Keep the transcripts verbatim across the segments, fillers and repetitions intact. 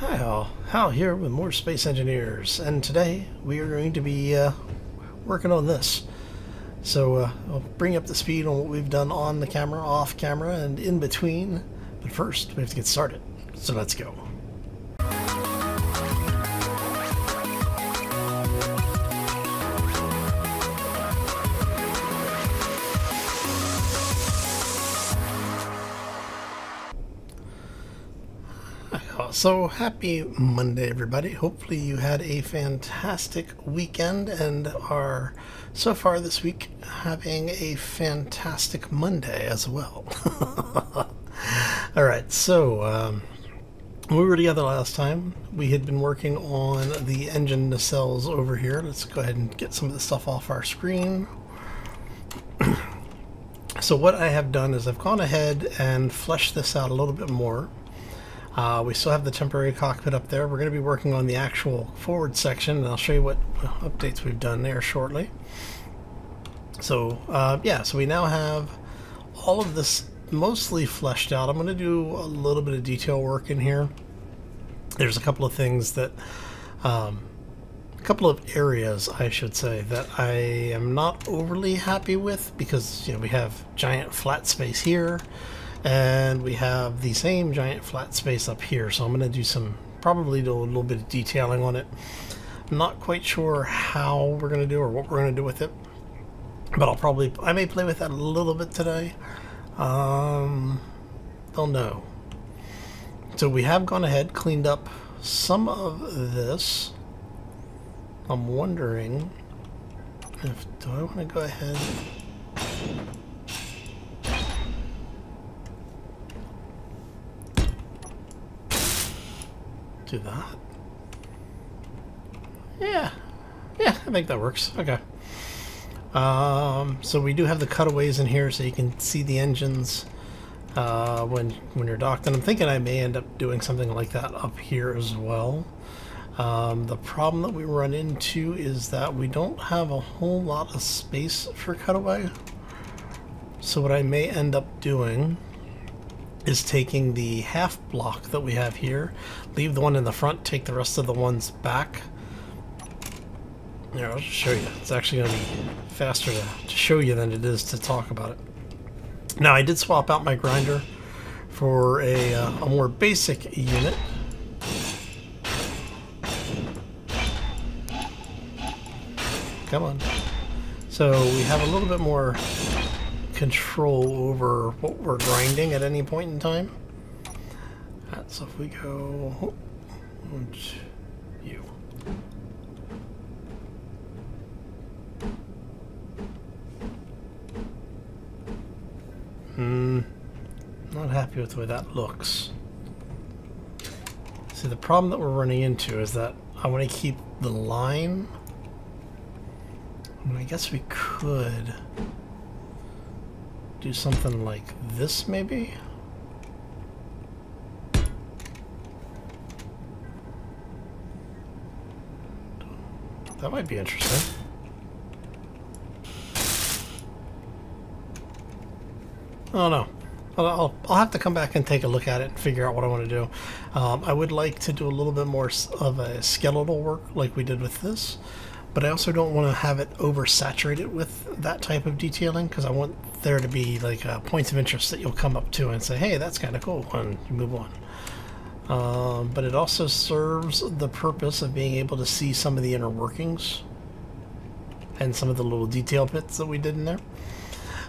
Hi all, Hal here with more Space Engineers, and today we are going to be uh, working on this. So uh, I'll bring up the speed on what we've done on the camera, off camera, and in between, but first we have to get started, so let's go. So happy Monday, everybody. Hopefully you had a fantastic weekend and are so far this week having a fantastic Monday as well. All right, so um, when we were together last time, we had been working on the engine nacelles over here. Let's go ahead and get some of the stuff off our screen. So what I have done is I've gone ahead and fleshed this out a little bit more. Uh, we still have the temporary cockpit up there. We're going to be working on the actual forward section, and I'll show you what updates we've done there shortly. So, uh, yeah, so we now have all of this mostly fleshed out. I'm going to do a little bit of detail work in here. There's a couple of things that, um, a couple of areas, I should say, that I am not overly happy with because, you know, we have giant flat space here. And we have the same giant flat space up here, so I'm going to do some, probably do a little bit of detailing on it. I'm not quite sure how we're going to do or what we're going to do with it, but I'll probably, I may play with that a little bit today. Um, don't know. So we have gone ahead, cleaned up some of this. I'm wondering if, do I want to go ahead? Do that. Yeah. Yeah, I think that works. Okay. Um, so we do have the cutaways in here so you can see the engines uh, when, when you're docked. And I'm thinking I may end up doing something like that up here as well. Um, the problem that we run into is that we don't have a whole lot of space for cutaway. So what I may end up doing is taking the half block that we have here, leave the one in the front, take the rest of the ones back. Here, I'll show you. It's actually going to be faster to, to show you than it is to talk about it. Now, I did swap out my grinder for a, uh, a more basic unit. Come on. So we have a little bit more control over what we're grinding at any point in time. Alright, so if we go, oh, you. Hmm, not happy with the way that looks. See, the problem that we're running into is that I want to keep the line. I mean, I guess we could do something like this, maybe? That might be interesting. Oh no. I'll, I'll have to come back and take a look at it and figure out what I want to do. Um, I would like to do a little bit more of a skeletal work like we did with this, but I also don't want to have it oversaturated with that type of detailing because I want there to be like uh, points of interest that you'll come up to and say, hey, that's kind of cool, and you move on. Um, but it also serves the purpose of being able to see some of the inner workings and some of the little detail bits that we did in there.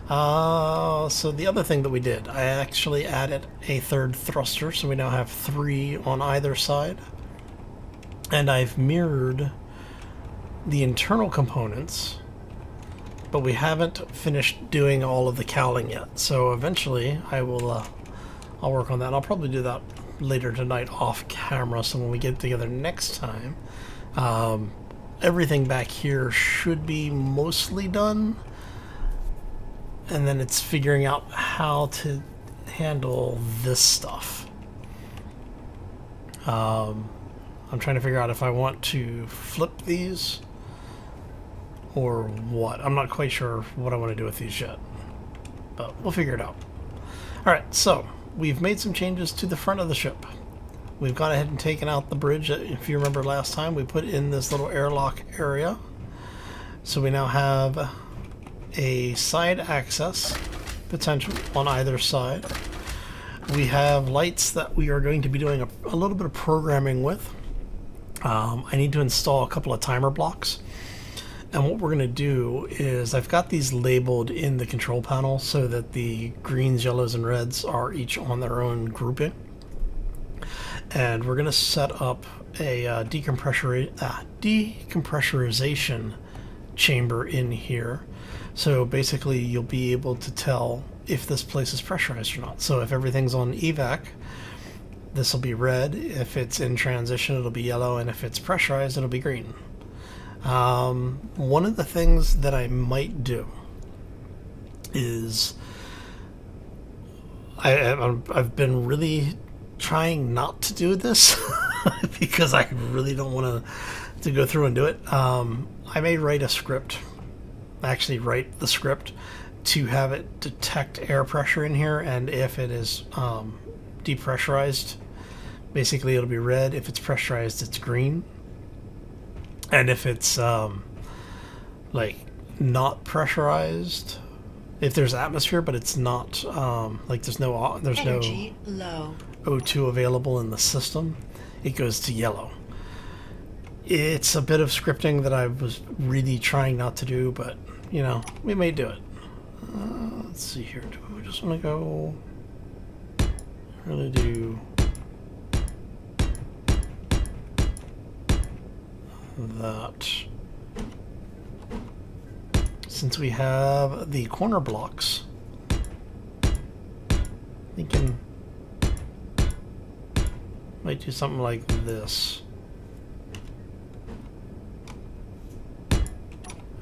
Uh, so the other thing that we did, I actually added a third thruster, so we now have three on either side, and I've mirrored the internal components, but we haven't finished doing all of the cowling yet. So eventually I will uh, I'll work on that. I'll probably do that later tonight off camera, so when we get together next time, um, everything back here should be mostly done, and then it's figuring out how to handle this stuff. um, I'm trying to figure out if I want to flip these or what. I'm not quite sure what I want to do with these yet, but we'll figure it out. All right, so we've made some changes to the front of the ship. We've gone ahead and taken out the bridge. If you remember last time, we put in this little airlock area. So we now have a side access potential on either side. We have lights that we are going to be doing a, a little bit of programming with. Um, I need to install a couple of timer blocks. And what we're going to do is, I've got these labeled in the control panel so that the greens, yellows, and reds are each on their own grouping. And we're going to set up a uh, decompressor, uh, decompressurization chamber in here. So basically you'll be able to tell if this place is pressurized or not. So if everything's on evac, this will be red. If it's in transition, it'll be yellow. And if it's pressurized, it'll be green. Um, one of the things that I might do is I, I, I've been really trying not to do this because I really don't want to to go through and do it. Um, I may write a script, actually write the script to have it detect air pressure in here, and if it is um, depressurized, basically it'll be red. If it's pressurized, it's green. And if it's um, like not pressurized, if there's atmosphere but it's not um, like there's no there's Energy no low. O two available in the system, it goes to yellow. It's a bit of scripting that I was really trying not to do, but you know, we may do it. Uh, let's see here. Do we just want to go? Really do. That since we have the corner blocks, we can might do something like this,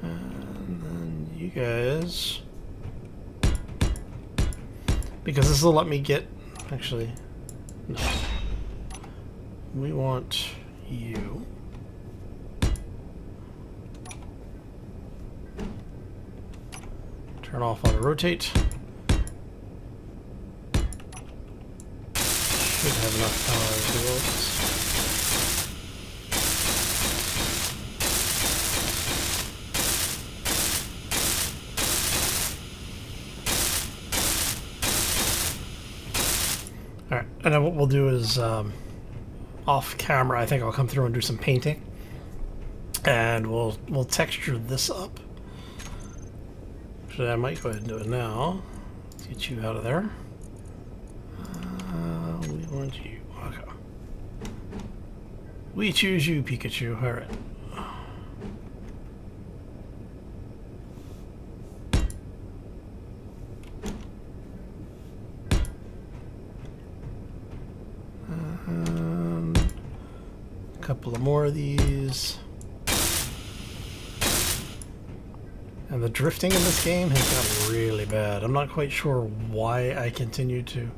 and then you guys, because this will let me get, actually no, we want you turn off auto rotate. Should have enough power to do this. All right, and then what we'll do is um, off camera, I think I'll come through and do some painting, and we'll we'll texture this up. I might go ahead and do it now. Let's get you out of there. Uh, we want you. Okay. We choose you, Pikachu. All right. Um, a couple of more of these. And the drifting in this game has gotten really bad. I'm not quite sure why I continue to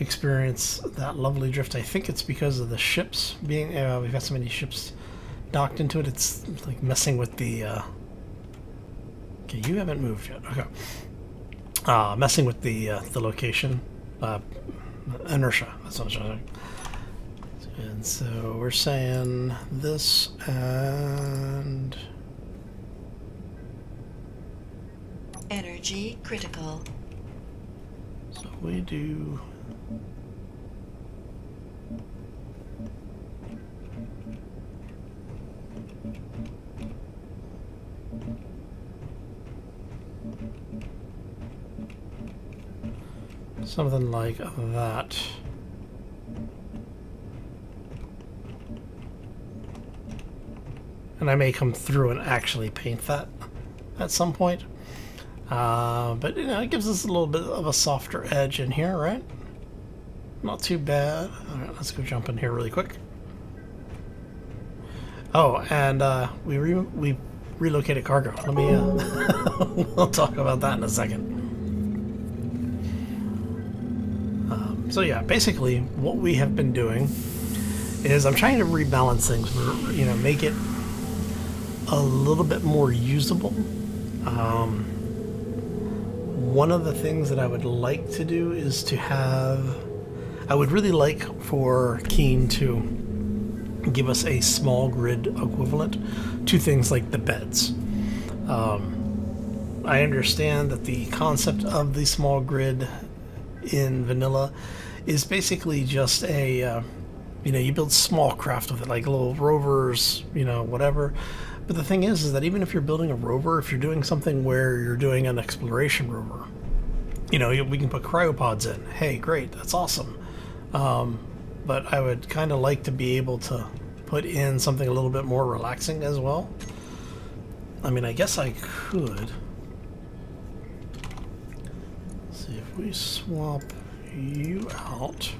experience that lovely drift. I think it's because of the ships being... Uh, we've got so many ships docked into it. It's like messing with the... Uh, okay, you haven't moved yet. Okay. Uh, messing with the uh, the location. Uh, inertia. That's what I'm trying to say. And so we're saying this and... Energy critical. So we do. Something like that. And I may come through and actually paint that at some point. Uh, but you know, it gives us a little bit of a softer edge in here, right? Not too bad. All right, let's go jump in here really quick. Oh, and uh, we re we relocated cargo. Let me. Uh, we'll talk about that in a second. Um, so yeah, basically what we have been doing is I'm trying to rebalance things. You know, make it a little bit more usable. Um, One of the things that I would like to do is to have I would really like for Keen to give us a small grid equivalent to things like the beds. Um, I understand that the concept of the small grid in vanilla is basically just a, uh, you know, you build small craft with it, like little rovers, you know, whatever. But the thing is, is that even if you're building a rover, if you're doing something where you're doing an exploration rover, you know, we can put cryopods in. Hey, great, that's awesome. Um, but I would kind of like to be able to put in something a little bit more relaxing as well. I mean, I guess I could. Let's see if we swap you out.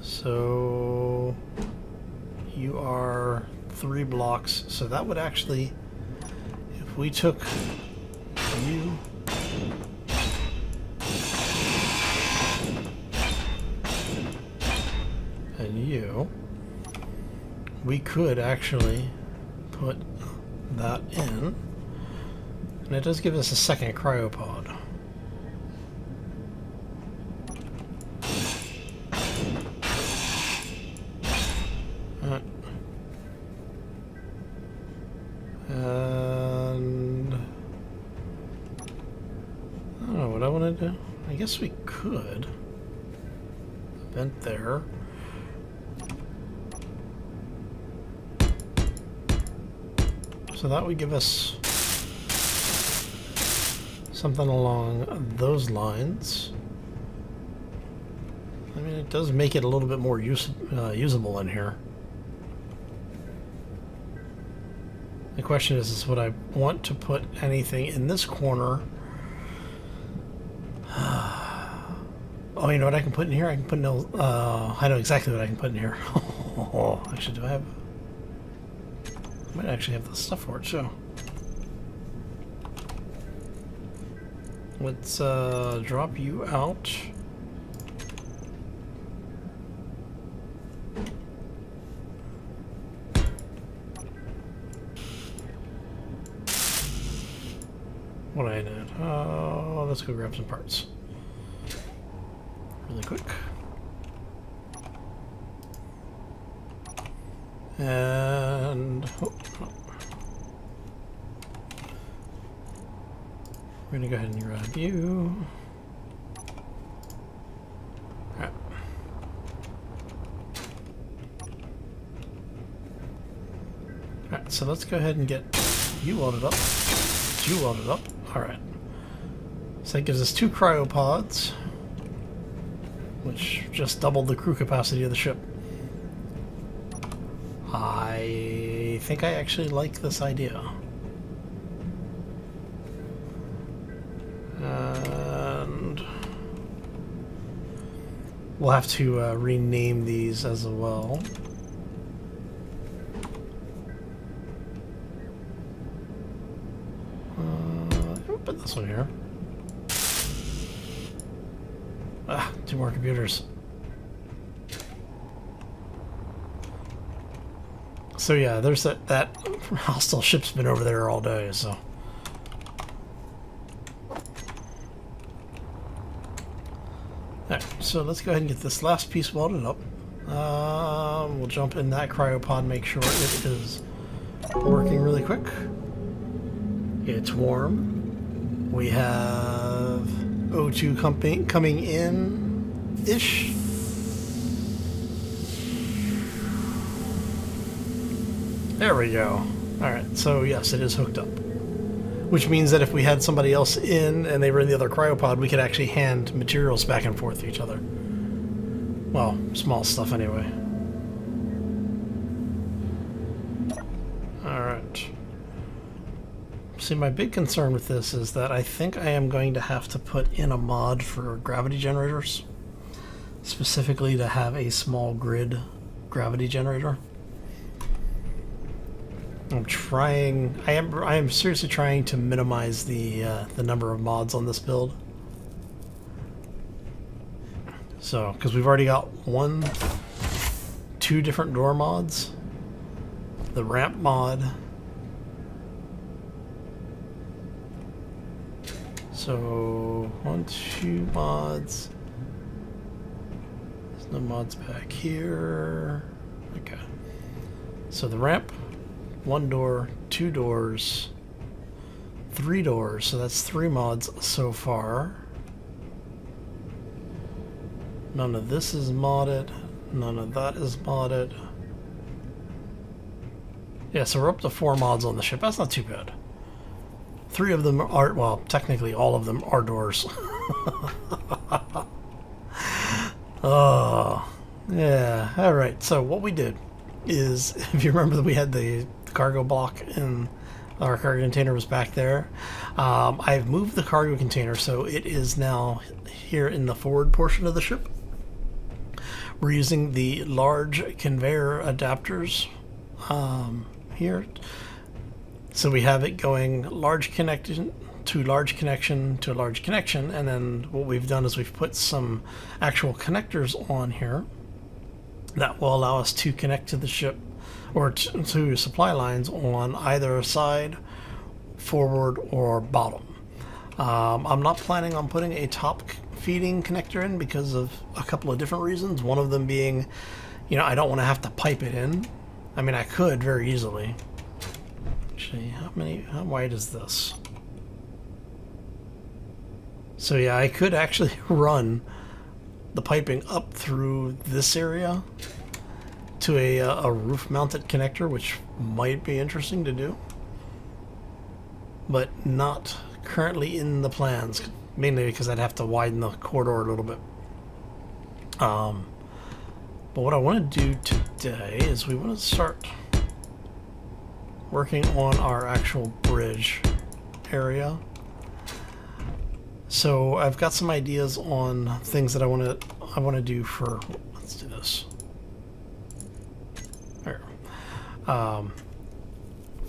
So you are three blocks, so that would actually, if we took you, and you, we could actually put that in, and it does give us a second cryopod. Guess we could vent there. So that would give us something along those lines. I mean, it does make it a little bit more use, uh, usable in here. The question is, is would I want to put anything in this corner? Oh, you know what I can put in here? I can put no. Uh, I know exactly what I can put in here. Actually, do I have? I might actually have the stuff for it. So let's uh, drop you out. What do I need? Oh, uh, let's go grab some parts. Really quick. And oh, oh. We're gonna go ahead and grab you. Alright. Alright, so let's go ahead and get you welded up. You welded up. Alright. So that gives us two cryopods, which just doubled the crew capacity of the ship. I think I actually like this idea. And we'll have to uh, rename these as well. Uh, I'll put this one here. Ah, two more computers. So yeah, there's that, that hostile ship's been over there all day, so. Alright, so let's go ahead and get this last piece welded up. Uh, we'll jump in that cryopod, make sure it is working really quick. It's warm. We have O two coming coming in ish. There we go. All right, so yes, it is hooked up, which means that if we had somebody else in and they were in the other cryopod, we could actually hand materials back and forth to each other. Well, small stuff anyway. All right. See, my big concern with this is that I think I am going to have to put in a mod for gravity generators, specifically to have a small grid gravity generator. I'm trying. I am. I am seriously trying to minimize the uh, the number of mods on this build. So, because we've already got one, two different door mods, the ramp mod. So one, two mods. There's no mods back here. Okay. So the ramp, one door, two doors, three doors. So that's three mods so far. None of this is modded. None of that is modded. Yeah, so we're up to four mods on the ship. That's not too bad. Three of them are, well, technically all of them are doors. Oh, yeah. All right. So what we did is, if you remember, that we had the cargo block and our cargo container was back there. Um, I've moved the cargo container, so it is now here in the forward portion of the ship. We're using the large conveyor adapters um, here. So we have it going large connection to large connection to large connection, and then what we've done is we've put some actual connectors on here that will allow us to connect to the ship or to, to supply lines on either side, forward or bottom. Um, I'm not planning on putting a top feeding connector in because of a couple of different reasons. One of them being, you know, I don't want to have to pipe it in. I mean, I could very easily. Actually, how many, how wide is this? So yeah, I could actually run the piping up through this area to a, a roof-mounted connector, which might be interesting to do, but not currently in the plans, mainly because I'd have to widen the corridor a little bit. Um, but what I want to do today is we want to start working on our actual bridge area. So I've got some ideas on things that I want to I want to do for. Let's do this. There. Um,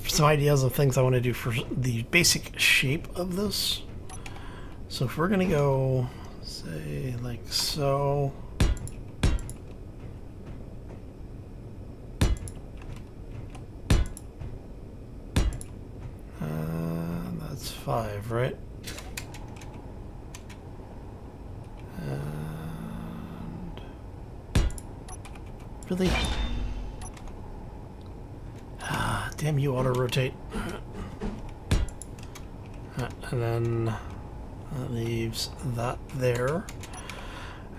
some ideas of things I want to do for the basic shape of this. So if we're gonna go, say, like so. Five, right? And really? Ah, damn you, auto-rotate. Right, and then that leaves that there.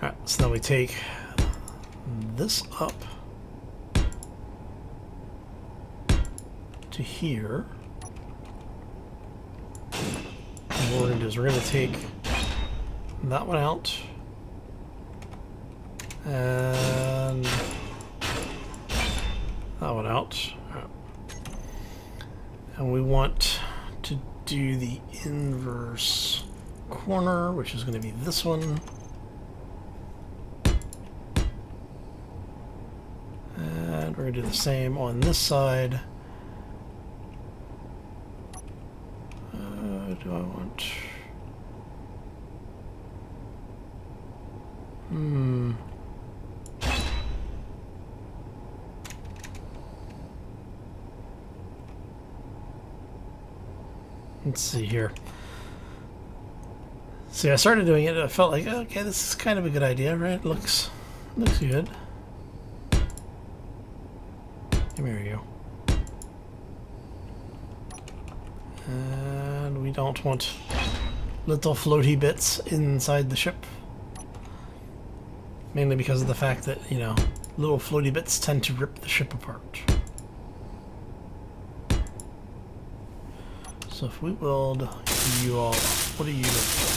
Alright, so now we take this up to here. What we're going to do is we're going to take that one out and that one out. And we want to do the inverse corner, which is going to be this one. And we're going to do the same on this side. Do I want? Hmm. Let's see here. See, I started doing it. I felt like, okay, this is kind of a good idea, right? It looks, looks good. Come here, you. And we don't want little floaty bits inside the ship. Mainly because of the fact that, you know, little floaty bits tend to rip the ship apart. So if we build you all up, what are you looking for?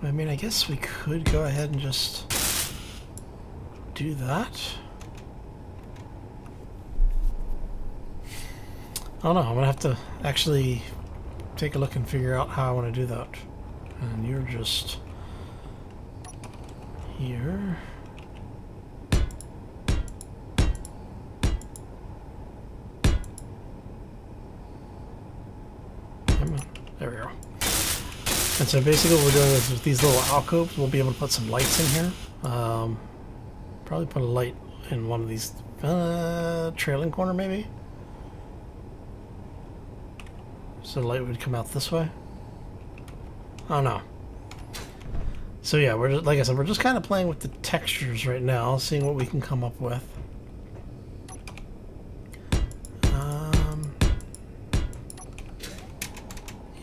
I mean, I guess we could go ahead and just do that. I don't know. I'm going to have to actually take a look and figure out how I want to do that. And you're just here. Come on. There we go. And so basically what we're doing is with these little alcoves, we'll be able to put some lights in here. Um, probably put a light in one of these uh, trailing corner maybe. So the light would come out this way. Oh no. So yeah, we're just, like I said, we're just kind of playing with the textures right now, seeing what we can come up with. Um,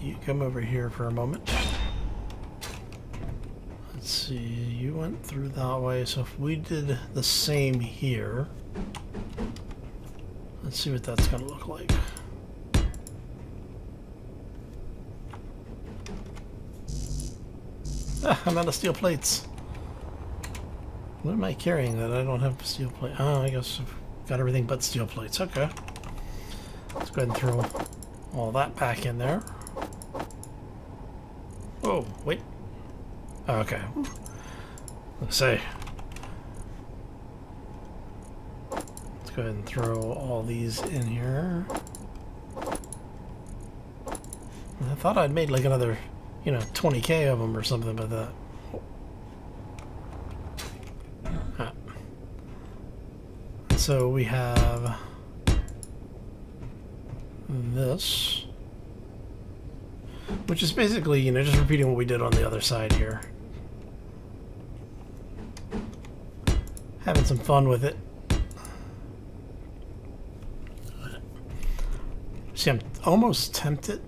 you come over here for a moment. Let's see, you went through that way, so if we did the same here, let's see what that's going to look like. I'm out of steel plates. What am I carrying that I don't have steel plate? Oh, I guess I've got everything but steel plates. Okay. Let's go ahead and throw all that back in there. Oh, wait. Okay. Let's see. Let's go ahead and throw all these in here. I thought I'd made like another... you know, twenty K of them or something like that. Ah. So we have this, which is basically, you know, just repeating what we did on the other side here. Having some fun with it. See, I'm almost tempted.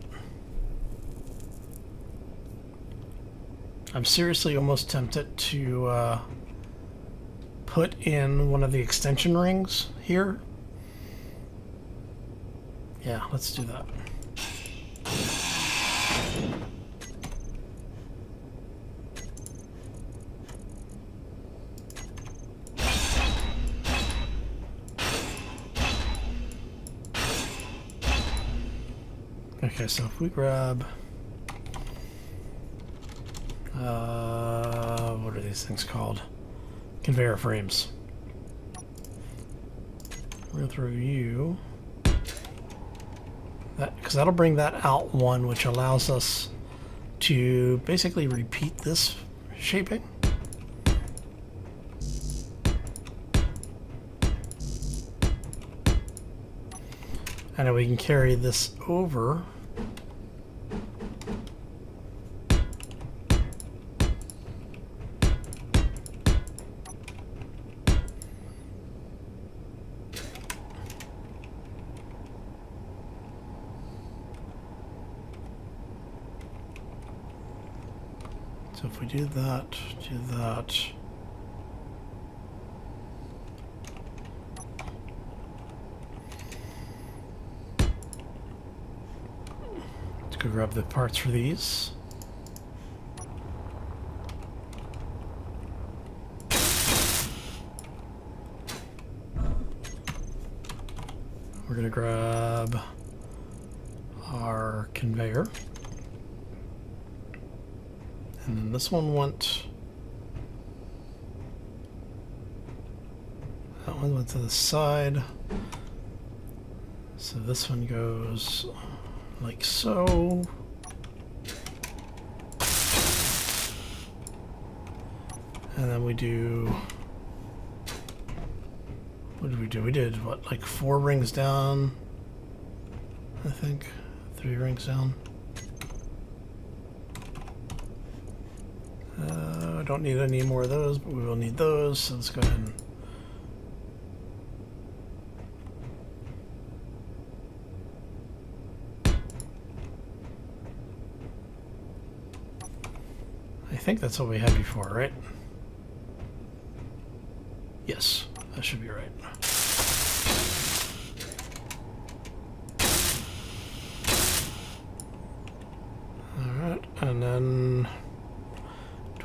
I'm seriously almost tempted to uh, put in one of the extension rings here. Yeah, let's do that. Okay, so if we grab... Uh, what are these things called? Conveyor frames. We're gonna throw you. That, because that'll bring that out one, which allows us to basically repeat this shaping. And then we can carry this over. So if we do that, do that. Let's go grab the parts for these. We're going to grab our conveyor. And then this one went... that one went to the side. So this one goes like so. And then we do... what did we do? We did, what, like four rings down, I think? Three rings down. Uh, I don't need any more of those, but we will need those, so let's go ahead and... I think that's what we had before, right? Yes, that should be right. Alright, and then...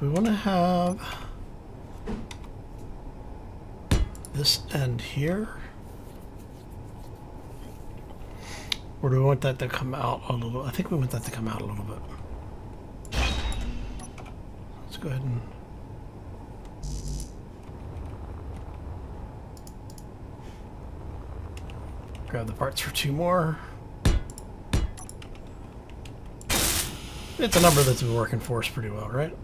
we want to have this end here, or do we want that to come out a little? I think we want that to come out a little bit. Let's go ahead and grab the parts for two more. It's a number that's been working for us pretty well, right?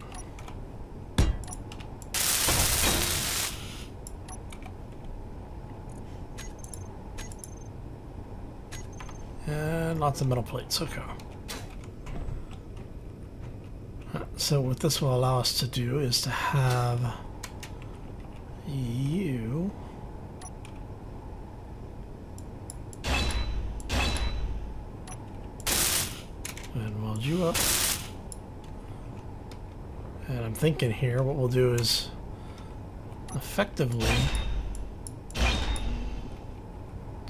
And lots of metal plates, okay. So what this will allow us to do is to have you and weld you up. And I'm thinking here what we'll do is effectively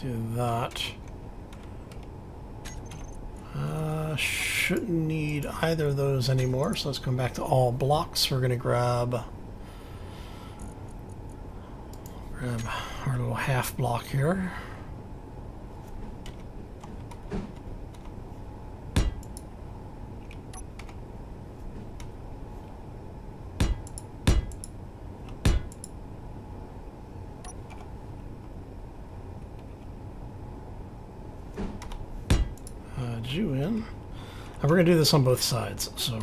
do that. Uh, shouldn't need either of those anymore, so let's come back to all blocks. We're going to grab grab our little half block here. You in, and we're gonna do this on both sides, so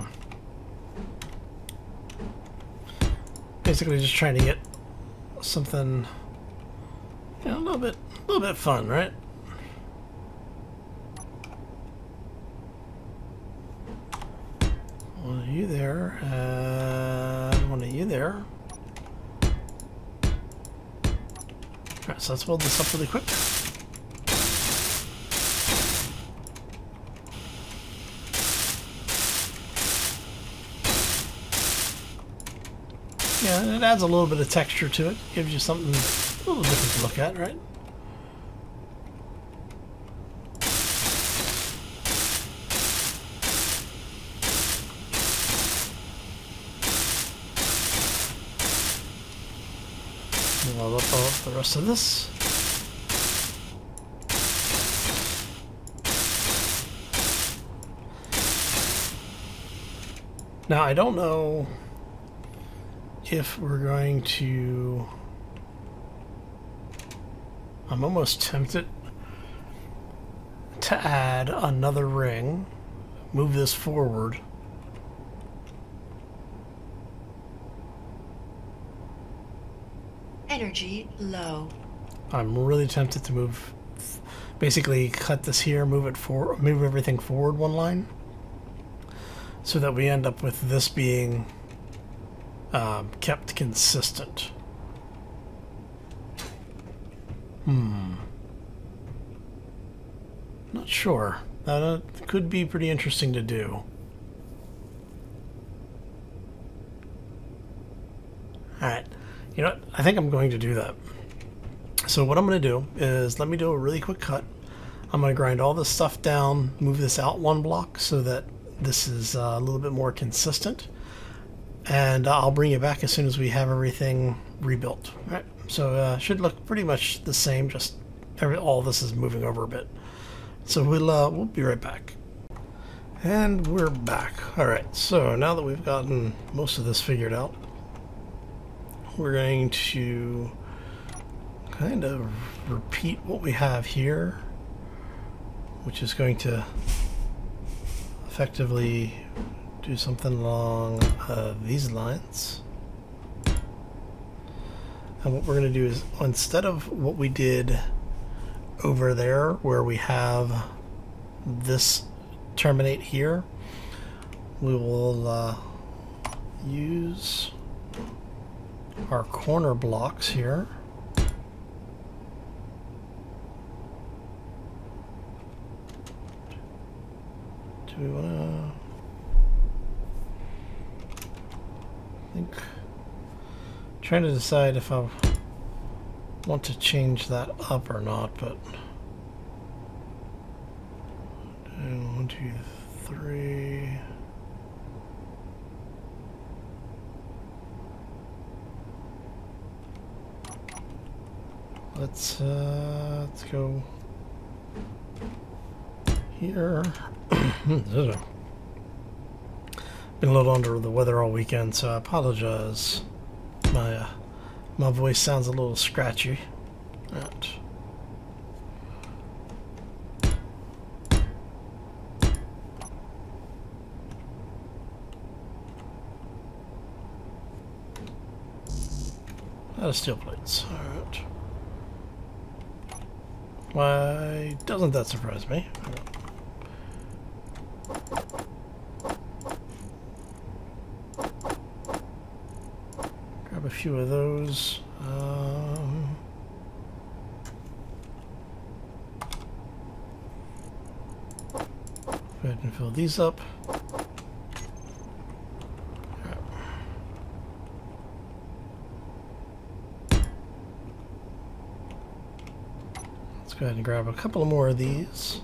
basically just trying to get something, you know, a little bit a little bit fun, right? One of you there, and one of you there. Alright, so let's build this up really quick. Yeah, and it adds a little bit of texture to it. Gives you something a little different to look at, right? Level up the rest of this. Now, I don't know if we're going to... I'm almost tempted to add another ring, move this forward, energy low. I'm really tempted to move, basically cut this here, move it for move everything forward one line so that we end up with this being Um, kept consistent. Hmm. Not sure. That uh, could be pretty interesting to do. Alright. You know what? I think I'm going to do that. So what I'm going to do is let me do a really quick cut. I'm going to grind all this stuff down, move this out one block so that this is uh, a little bit more consistent. And I'll bring you back as soon as we have everything rebuilt. All right, so uh, should look pretty much the same. Just every, all this is moving over a bit. So we'll uh, we'll be right back. And we're back. All right. So now that we've gotten most of this figured out, we're going to kind of repeat what we have here, which is going to effectively do something along uh, these lines. And what we're going to do is, instead of what we did over there where we have this terminate here, we will uh, use our corner blocks here. Do we want to... I'm trying to decide if I want to change that up or not, but one, two, three. Let's uh, let's go here. Been a little under the weather all weekend, so I apologize. My uh, my voice sounds a little scratchy. Right. Uh, steel plates. Alright. Why doesn't that surprise me? Grab a few of those. Um, go ahead and fill these up. Go ahead and grab a couple more of these.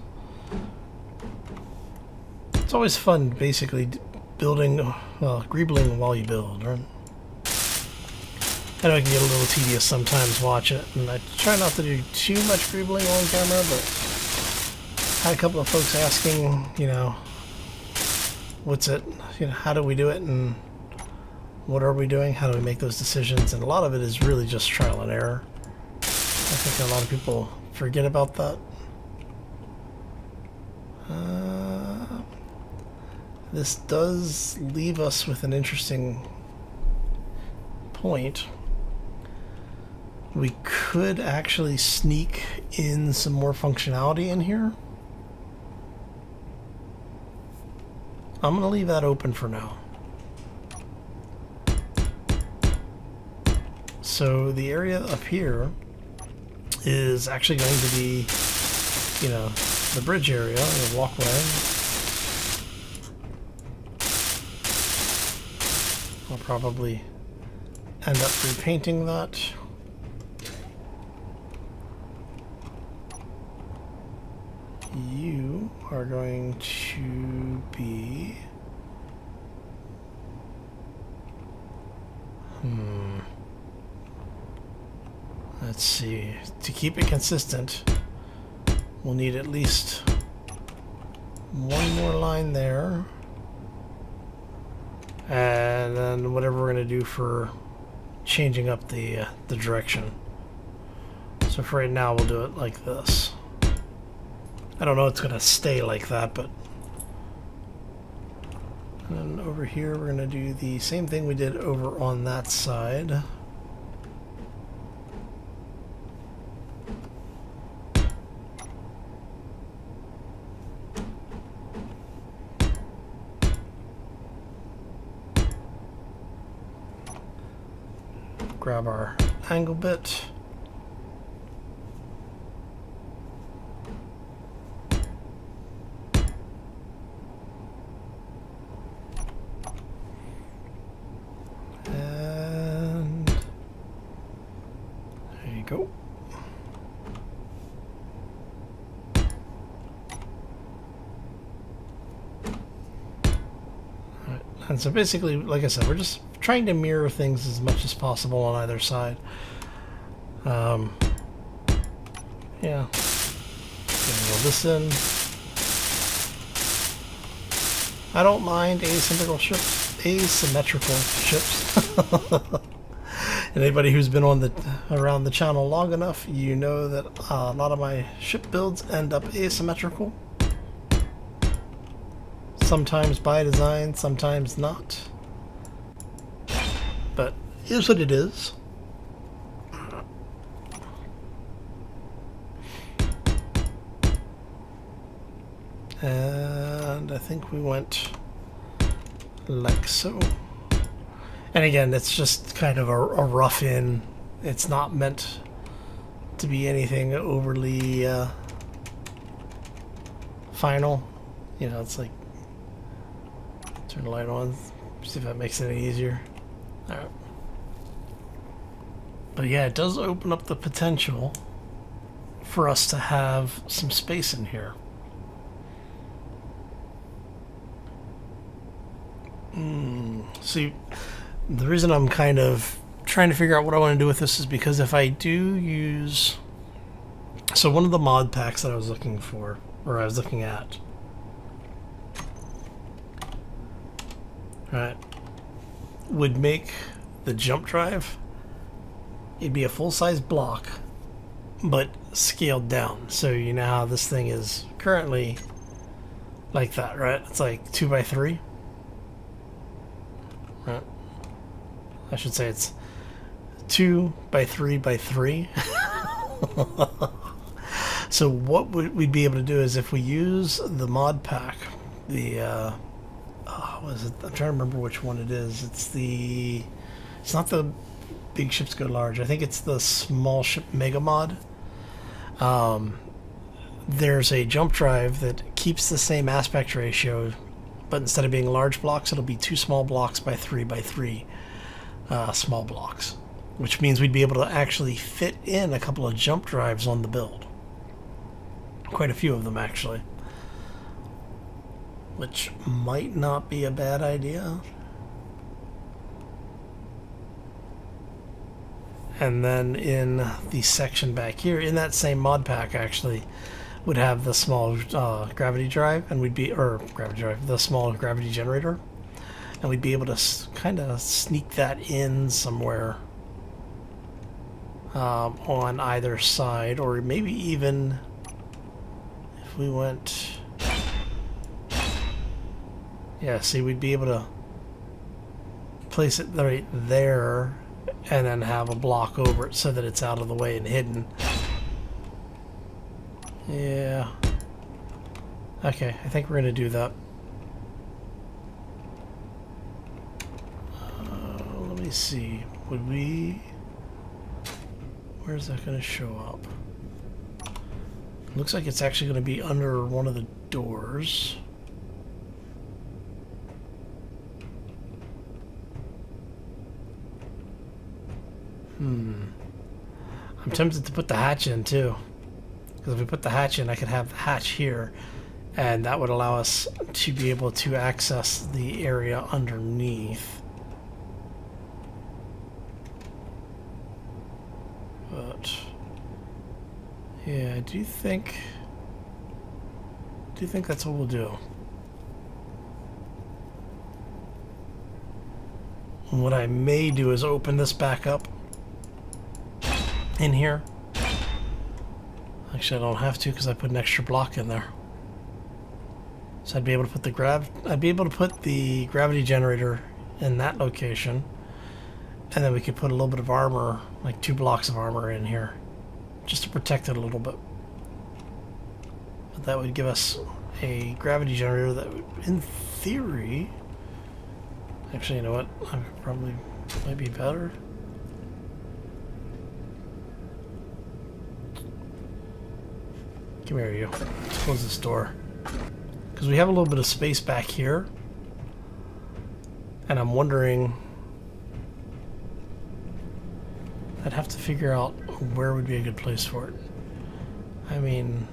It's always fun, basically, building, well, greebling while you build, right? I know it can get a little tedious sometimes, watch it, and I try not to do too much greebling on camera, but I had a couple of folks asking, you know, what's it, you know, how do we do it, and what are we doing, how do we make those decisions, and a lot of it is really just trial and error. I think a lot of people forget about that. Uh, this does leave us with an interesting point. We could actually sneak in some more functionality in here. I'm going to leave that open for now. So the area up here is actually going to be, you know, the bridge area, the walkway. I'll probably end up repainting that. You are going to be... Hmm... Let's see, to keep it consistent, we'll need at least one more line there. And then whatever we're going to do for changing up the, uh, the direction. So for right now, we'll do it like this. I don't know if it's going to stay like that, but... And then over here, we're going to do the same thing we did over on that side. Grab our angle bit. And there you go. All right. And so basically, like I said, we're just trying to mirror things as much as possible on either side. Um, yeah. Roll this in. I don't mind asymmetrical ships. Asymmetrical ships. Anybody who's been on the around the channel long enough, you know that uh, a lot of my ship builds end up asymmetrical. Sometimes by design, sometimes not. But here's what it is. And I think we went like so. And again, it's just kind of a, a rough in. It's not meant to be anything overly uh, final. You know, it's like, turn the light on, see if that makes it any easier. Alright. But yeah, it does open up the potential for us to have some space in here. Mm. See, the reason I'm kind of trying to figure out what I want to do with this is because if I do use... So one of the mod packs that I was looking for, or I was looking at... Alright. Would make the jump drive, it'd be a full-size block but scaled down, so you know how this thing is currently like that, right? It's like two by three, right? I should say it's two by three by three. So what we'd be able to do is if we use the mod pack, the uh, oh, what is it? I'm trying to remember which one it is. It's the it's not the Big Ships Go Large. I think it's the Small Ship Mega Mod. Um, there's a jump drive that keeps the same aspect ratio, but instead of being large blocks, it'll be two small blocks by three by three uh, small blocks, which means we'd be able to actually fit in a couple of jump drives on the build. Quite a few of them, actually, which might not be a bad idea. And then in the section back here, in that same mod pack, actually, would have the small uh, gravity drive, and we'd be or gravity drive, the small gravity generator, and we'd be able to kind of sneak that in somewhere um, on either side, or maybe even. We went, yeah, see, we'd be able to place it right there and then have a block over it so that it's out of the way and hidden. Yeah, okay, I think we're gonna do that. Uh, let me see, would we, where's that gonna show up? Looks like it's actually going to be under one of the doors. Hmm. I'm tempted to put the hatch in too. Because if we put the hatch in, I could have the hatch here. And that would allow us to be able to access the area underneath. But... yeah, I do think do you think that's what we'll do. And what I may do is open this back up in here. Actually, I don't have to because I put an extra block in there. So I'd be able to put the grav I'd be able to put the gravity generator in that location, and then we could put a little bit of armor, like two blocks of armor in here, just to protect it a little bit. But that would give us a gravity generator that would, in theory... Actually, you know what? I probably might be better. Come here, you. Let's close this door. Because we have a little bit of space back here. And I'm wondering... I'd have to figure out where would be a good place for it. I mean,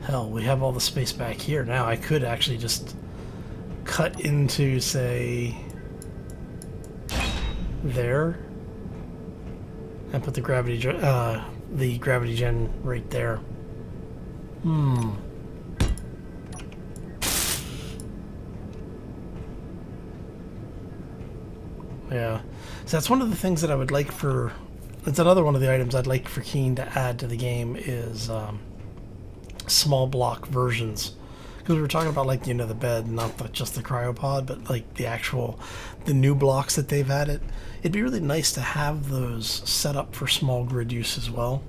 hell, we have all the space back here now. I could actually just cut into, say, there, and put the gravity uh, the gravity gen right there. Hmm. Yeah. So that's one of the things that I would like for... That's another one of the items I'd like for Keen to add to the game is um, small block versions. Because we were talking about, like, you know, the bed, not the, just the cryopod, but like the actual, the new blocks that they've added. It'd be really nice to have those set up for small grid use as well.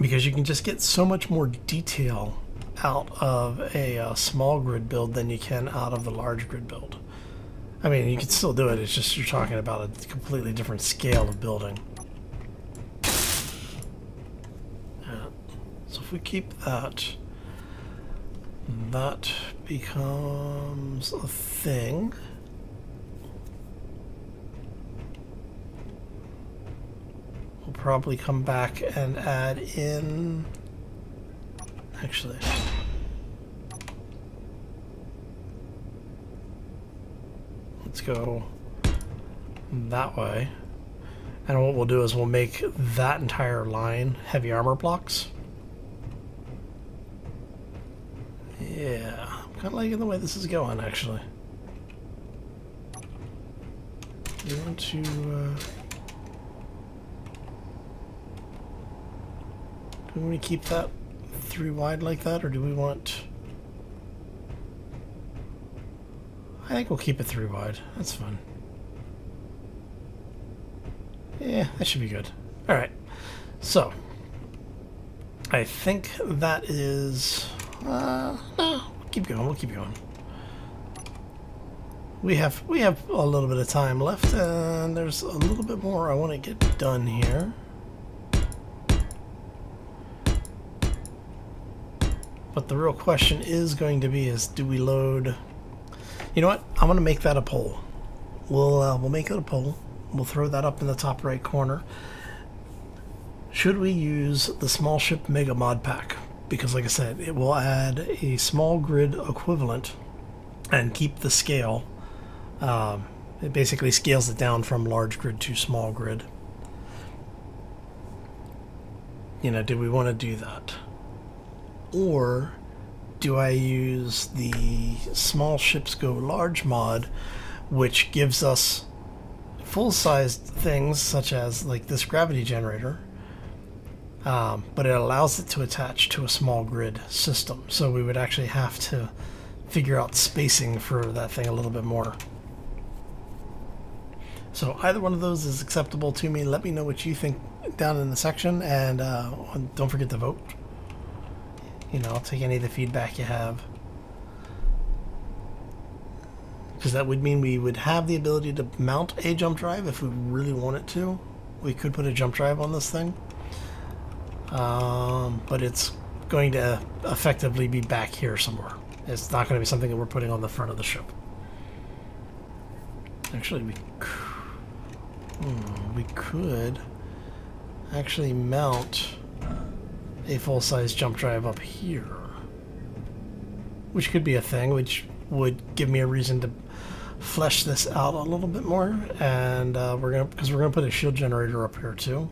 Because you can just get so much more detail out of a uh, small grid build than you can out of the large grid build. I mean, you can still do it, it's just you're talking about a completely different scale of building. Yeah. So if we keep that, that becomes a thing. We'll probably come back and add in... Actually... let's go that way, and what we'll do is we'll make that entire line heavy armor blocks. Yeah, I'm kind of liking the way this is going, actually. We want to uh, do we want to keep that three wide like that, or do we want... I think we'll keep it three wide. That's fun. Yeah, that should be good. Alright, so I think that is... Uh, no, we'll keep going, we'll keep going. We have, we have a little bit of time left, and there's a little bit more I want to get done here. But the real question is going to be is, do we load... You know what? I'm going to make that a poll. We'll, uh, we'll make it a poll. We'll throw that up in the top right corner. Should we use the Small Ship Mega Mod pack? Because like I said, it will add a small grid equivalent and keep the scale. Um, it basically scales it down from large grid to small grid. You know, do we want to do that? Or do I use the Small Ships Go Large mod, which gives us full-sized things such as like this gravity generator, um, but it allows it to attach to a small grid system, so we would actually have to figure out spacing for that thing a little bit more. So either one of those is acceptable to me. Let me know what you think down in the section, and uh, don't forget to vote. You know, I'll take any of the feedback you have, because that would mean we would have the ability to mount a jump drive if we really wanted to. We could put a jump drive on this thing, um, but it's going to effectively be back here somewhere. It's not going to be something that we're putting on the front of the ship. Actually, we, hmm, we could actually mount a full-size jump drive up here, which could be a thing, which would give me a reason to flesh this out a little bit more. And uh, we're gonna, because we're gonna put a shield generator up here too.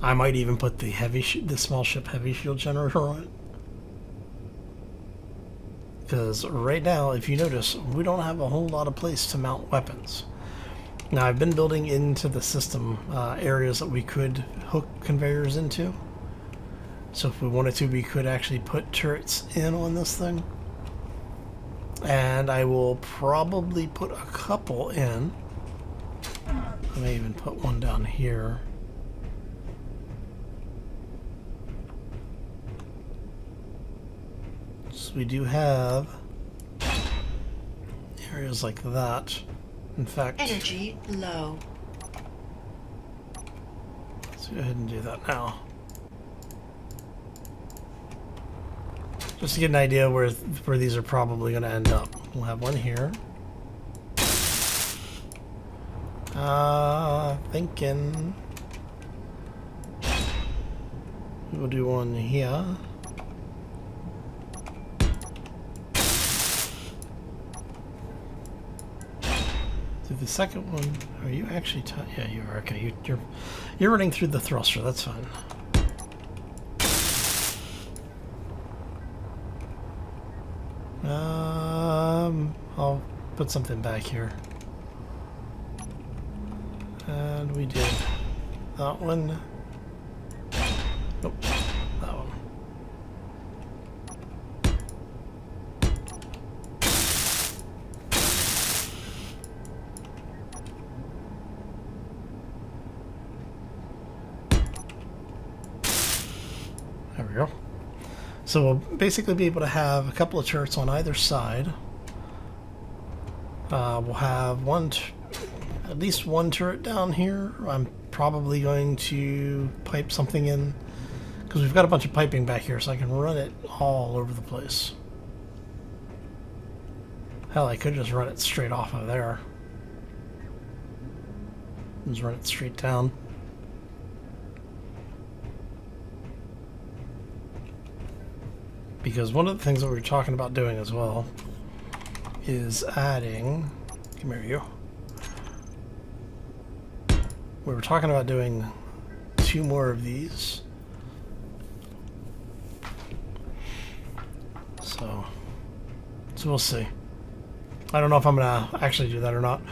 I might even put the heavy, sh the small ship heavy shield generator on it, because right now, if you notice, we don't have a whole lot of place to mount weapons. Now, I've been building into the system uh, areas that we could hook conveyors into. So if we wanted to, we could actually put turrets in on this thing. And I will probably put a couple in. I may even put one down here. So we do have areas like that. In fact... Energy low. Let's go ahead and do that now. Just to get an idea where where these are probably going to end up. We'll have one here. Uh, thinking we'll do one here. Do the second one. Are you actually? T yeah, you are. Okay, you, you're you're running through the thruster. That's fine. Um, I'll put something back here. And we did that one. Nope, that one. There we go. So we'll basically be able to have a couple of turrets on either side. Uh, we'll have one, t at least one turret down here. I'm probably going to pipe something in, because we've got a bunch of piping back here, so I can run it all over the place. Hell, I could just run it straight off of there. Just run it straight down. Because one of the things that we were talking about doing as well is adding... Come here, you. We were talking about doing two more of these. So, so we'll see. I don't know if I'm going to actually do that or not.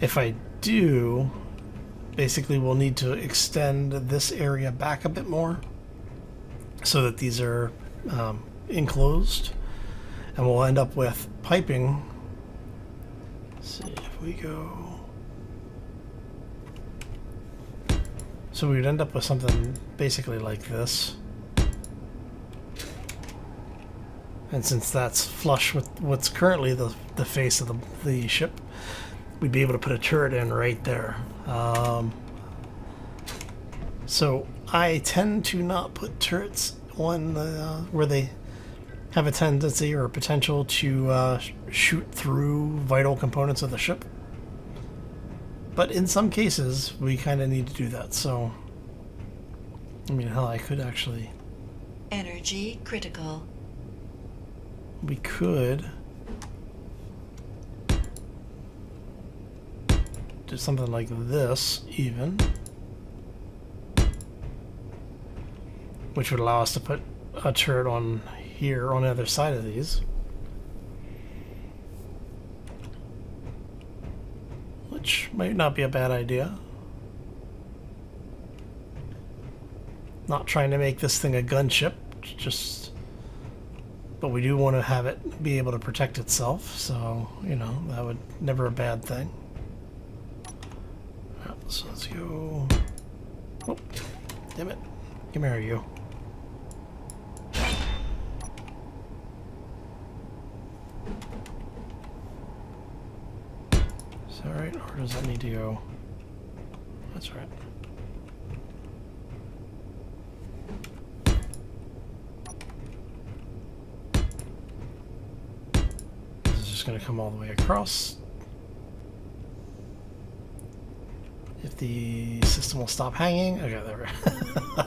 If I do, basically we'll need to extend this area back a bit more so that these are... Um, enclosed, and we'll end up with piping. Let's see if we go So we would end up with something basically like this. And since that's flush with what's currently the, the face of the, the ship, we'd be able to put a turret in right there. Um, so I tend to not put turrets on the, uh, where they have a tendency or a potential to uh, shoot through vital components of the ship. But in some cases, we kind of need to do that, so... I mean, hell, I could actually... Energy critical. We could... do something like this, even. Which would allow us to put a turret on here, on the other side of these. Which might not be a bad idea. Not trying to make this thing a gunship, just... but we do want to have it be able to protect itself, so, you know, that would never a bad thing. Right, so let's go... Oh, damn it. Come here, you. Is that right, or does that need to go? That's right. This is just going to come all the way across. If the system will stop hanging. Okay, there we go.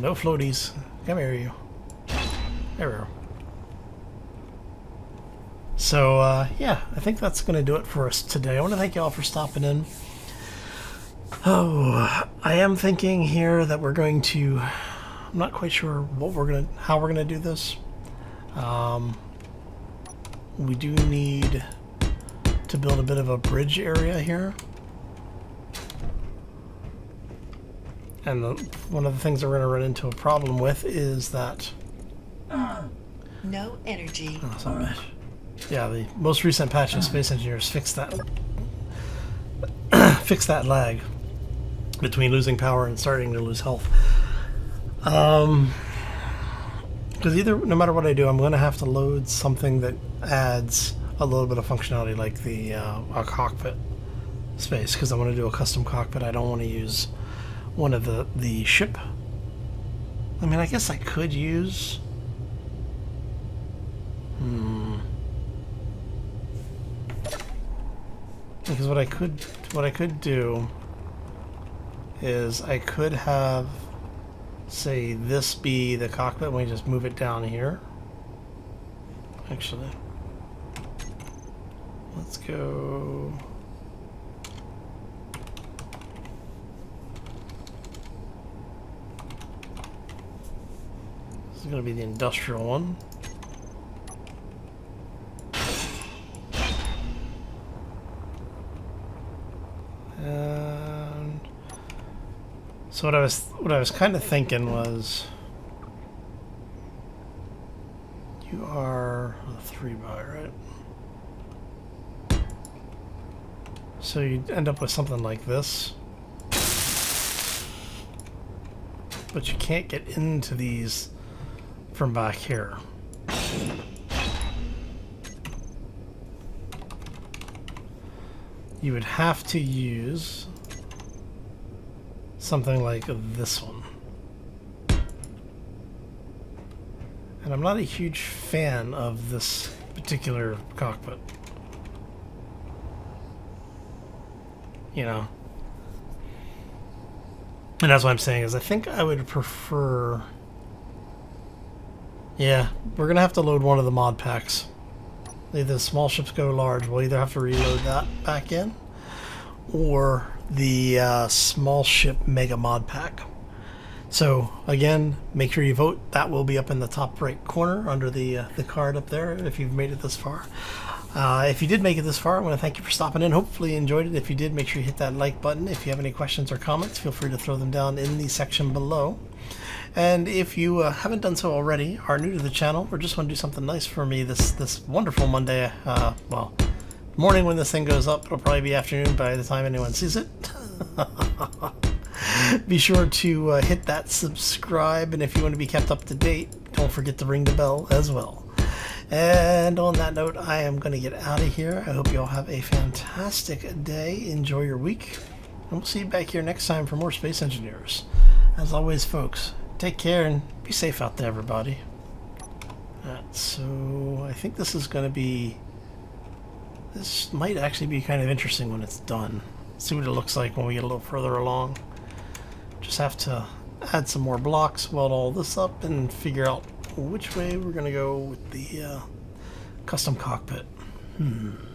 No floaties. Come here, you. There we go. So, uh, yeah, I think that's going to do it for us today. I want to thank you all for stopping in. Oh, I am thinking here that we're going to... I'm not quite sure what we're going to, how we're going to do this. Um, we do need to build a bit of a bridge area here. And the, one of the things that we're going to run into a problem with is that... No energy. Oh, sorry. Yeah, the most recent patch of Space Engineers fixed that, fixed that lag between losing power and starting to lose health. Um, because either, no matter what I do, I'm going to have to load something that adds a little bit of functionality, like the uh, a cockpit space, because I want to do a custom cockpit. I don't want to use... one of the the ship. I mean, I guess I could use hmm because what I could what I could do is I could have, say, this be the cockpit, and we just move it down here. Actually, let's go. This is going to be the industrial one. And so what I was what I was kind of thinking was, you are a three by, right? So you end up with something like this. But you can't get into these from back here. You would have to use something like this one. And I'm not a huge fan of this particular cockpit. You know. And that's what I'm saying is I think I would prefer... Yeah, we're going to have to load one of the mod packs. Either the Small Ships Go Large, we'll either have to reload that back in, or the uh, Small Ship Mega Mod pack. So, again, make sure you vote. That will be up in the top right corner under the, uh, the card up there if you've made it this far. Uh, if you did make it this far, I want to thank you for stopping in. Hopefully you enjoyed it. If you did, make sure you hit that like button. If you have any questions or comments, feel free to throw them down in the section below. And if you uh, haven't done so already, are new to the channel, or just want to do something nice for me this this wonderful Monday, uh, well, morning when this thing goes up, it'll probably be afternoon by the time anyone sees it. Be sure to uh, hit that subscribe, and if you want to be kept up to date, don't forget to ring the bell as well. And on that note, I am going to get out of here. I hope you all have a fantastic day. Enjoy your week. And we'll see you back here next time for more Space Engineers. As always, folks, take care and be safe out there, everybody. Right, so I think this is going to be... This might actually be kind of interesting when it's done. See what it looks like when we get a little further along. Just have to add some more blocks, weld all this up, and figure out which way we're going to go with the uh, custom cockpit. Hmm.